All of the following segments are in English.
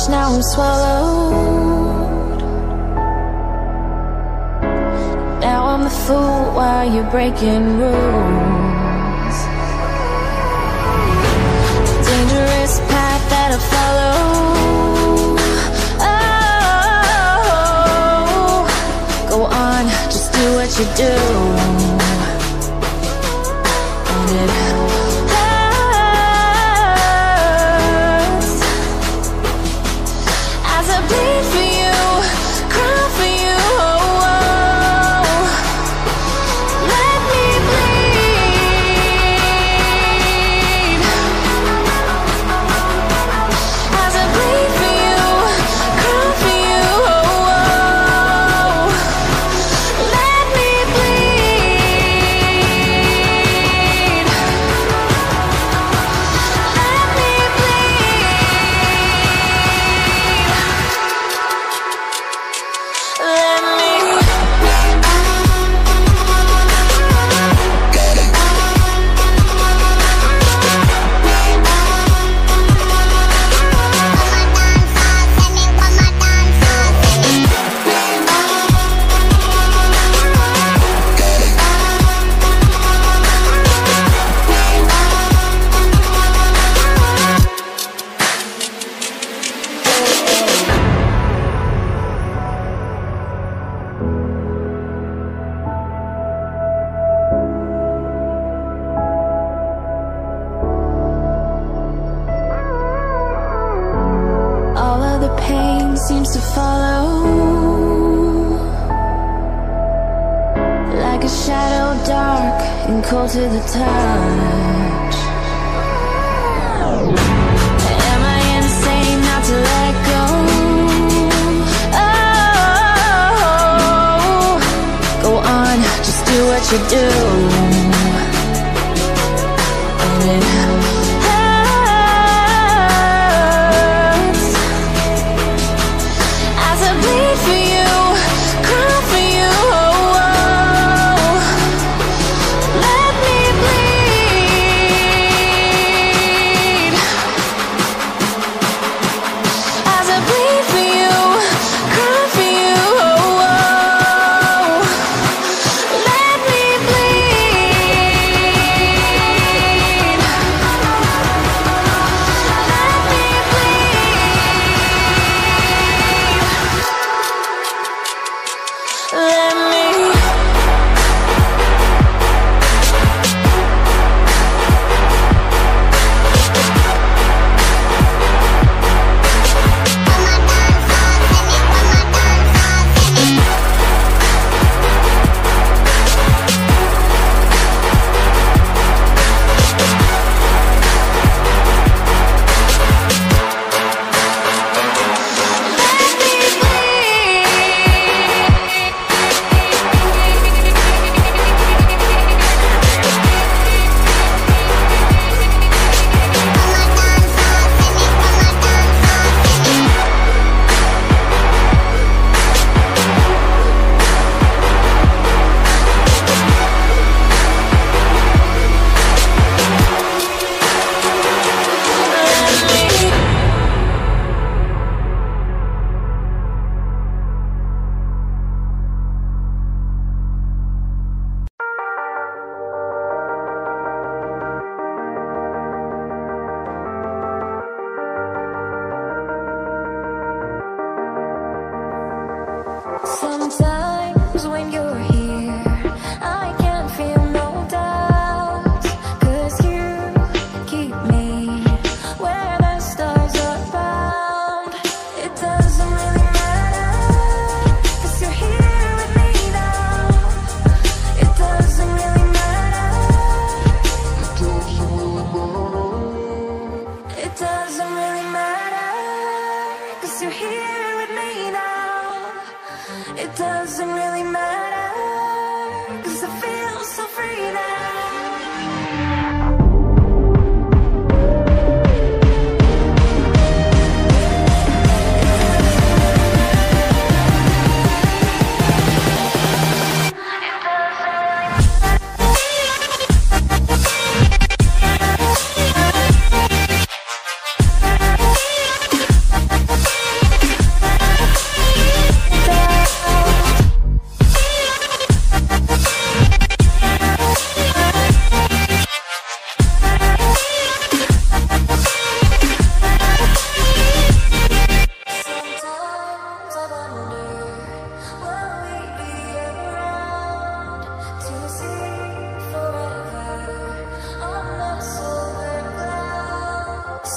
rush, now I'm swallowed. Now I'm the fool while you're breaking rules. The dangerous path that I follow. Oh, go on, just do what you do. And it seems to follow like a shadow, dark and cold to the touch. Am I insane not to let go? Oh, go on, just do what you do. And it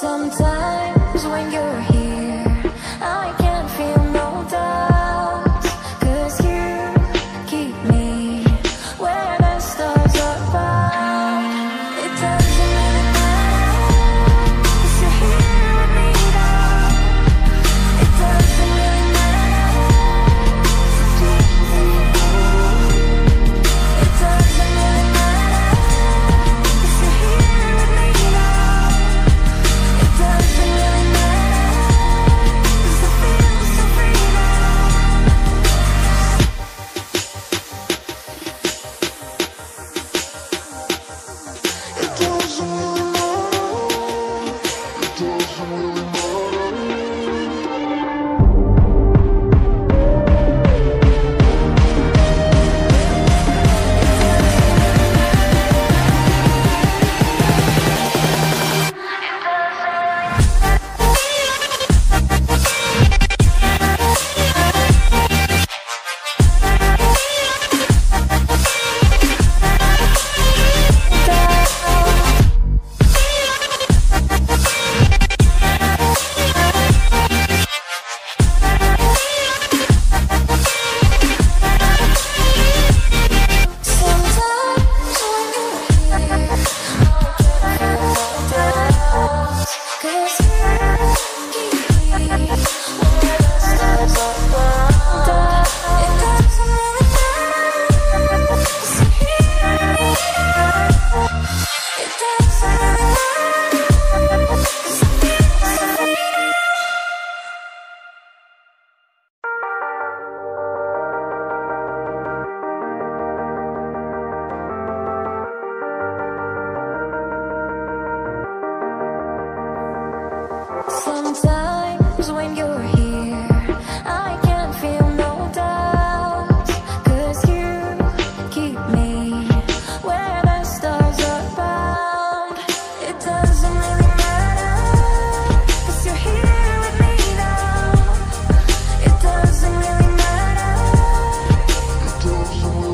Sometimes when you're here, I can't feel no doubt, 'cause you keep me where the stars are found. It doesn't really matter, 'cause you're here with me now. It doesn't really matter, 'cause I'm deep in you. It doesn't really matter, 'cause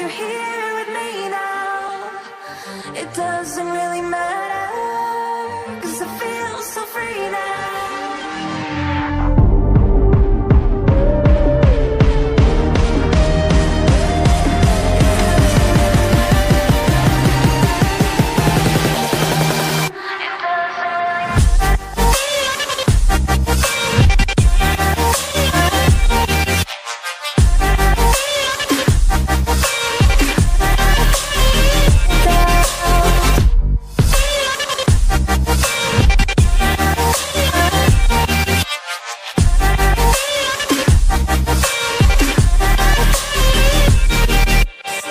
you're here with me now. Doesn't really matter, 'cause I feel so free now. It doesn't really matter, it doesn't really matter.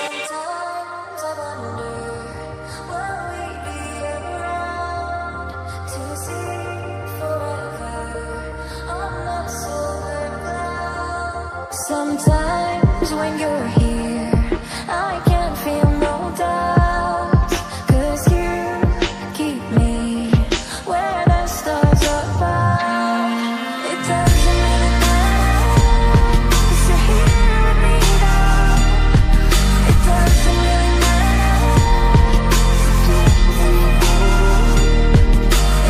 Sometimes when you're here, I can't feel no doubt, 'cause you keep me where the stars are found. It doesn't really matter, 'cause you're here with me now. It doesn't really matter, it doesn't really matter.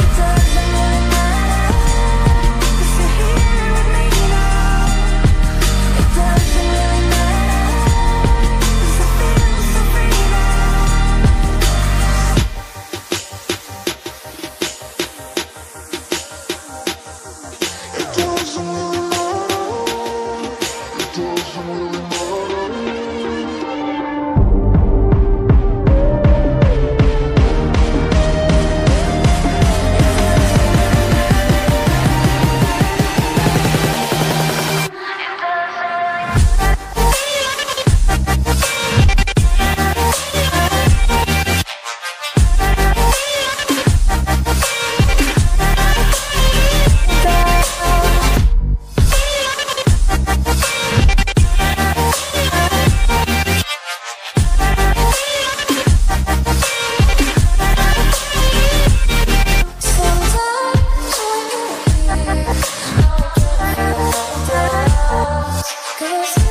It doesn't really matter, 'cause you're here with me now. It doesn't really matter, 'cause I feel so free now. Sometimes when you're here, I can't feel no doubt, 'cause you keep me where the stars are found. It doesn't really matter, 'cause you're here with me now. It doesn't really matter, 'cause I'm deep in you. It doesn't really matter, 'cause you're here with me now. It doesn't really matter, 'cause I feel so free now. It doesn't really matter, it doesn't really matter. Cause